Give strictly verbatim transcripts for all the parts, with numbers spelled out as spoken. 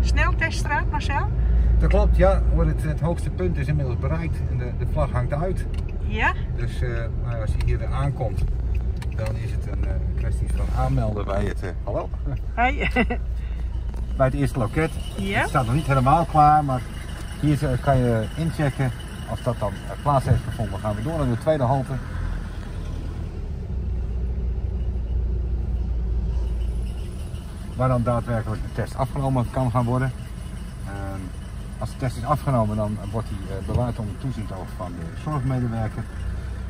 Snelteststraat, Marcel? Dat klopt, ja. Het, het hoogste punt is inmiddels bereikt en de, de vlag hangt uit. Ja? Dus uh, als je hier aankomt, dan is het een uh, kwestie van aanmelden bij het... Uh, hallo? Hi. Bij het eerste loket. Ja? Het staat nog niet helemaal klaar, maar hier uh, kan je inchecken. Als dat dan uh, plaats heeft gevonden, gaan we door naar de tweede halte. Waar dan daadwerkelijk de test afgenomen kan gaan worden. Uh, als de test is afgenomen, dan wordt hij uh, bewaard onder toezicht oog van de zorgmedewerker.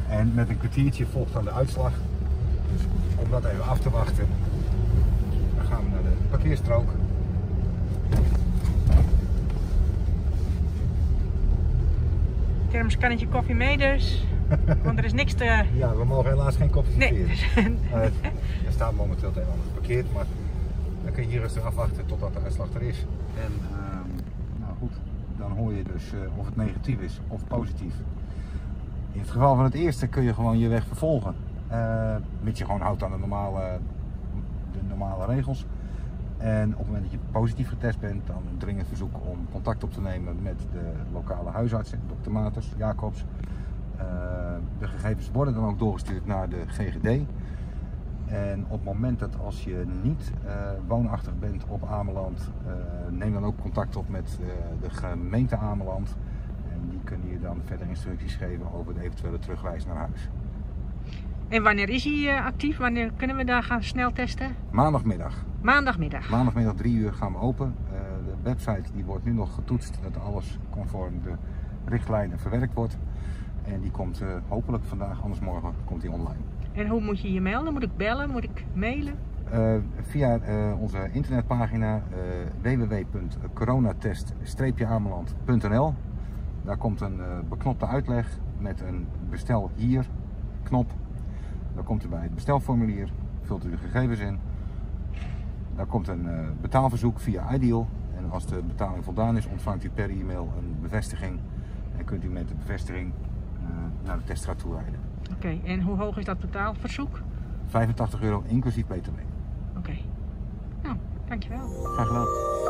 En met een kwartiertje volgt dan de uitslag. Dus om dat even af te wachten, dan gaan we naar de parkeerstrook. Thermoskannetje koffie mee dus. Want er is niks te... Ja, we mogen helaas geen koffie serveren. Nee. uh, er staat momenteel het een en ander geparkeerd, maar... Dan kun je hier rustig afwachten totdat de uitslag er is. En uh, nou goed, dan hoor je dus uh, of het negatief is of positief. In het geval van het eerste kun je gewoon je weg vervolgen. Uh, mits je gewoon houdt aan de normale, de normale regels. En op het moment dat je positief getest bent, dan een dringend verzoek om contact op te nemen met de lokale huisartsen, dokter Maters, Jacobs. Uh, de gegevens worden dan ook doorgestuurd naar de G G D. En op het moment dat als je niet uh, woonachtig bent op Ameland, uh, neem dan ook contact op met uh, de gemeente Ameland. En die kunnen je dan verder instructies geven over de eventuele terugwijs naar huis. En wanneer is hij uh, actief? Wanneer kunnen we daar gaan snel testen? Maandagmiddag. Maandagmiddag. Maandagmiddag drie uur gaan we open. Uh, de website die wordt nu nog getoetst dat alles conform de richtlijnen verwerkt wordt. En die komt uh, hopelijk vandaag, anders morgen komt die online. En hoe moet je je melden? Moet ik bellen? Moet ik mailen? Uh, via uh, onze internetpagina uh, w w w punt coronatest streepje ameland punt n l. Daar komt een uh, beknopte uitleg met een bestel hier knop. Daar komt u bij het bestelformulier, vult u de gegevens in. Daar komt een uh, betaalverzoek via iDeal. En als de betaling voldaan is, ontvangt u per e-mail een bevestiging. En kunt u met de bevestiging uh, naar de teststraat toe rijden. Oké, okay, en hoe hoog is dat betaalverzoek? vijfentachtig euro inclusief B T W. Oké, okay. Nou, dankjewel. Graag gedaan.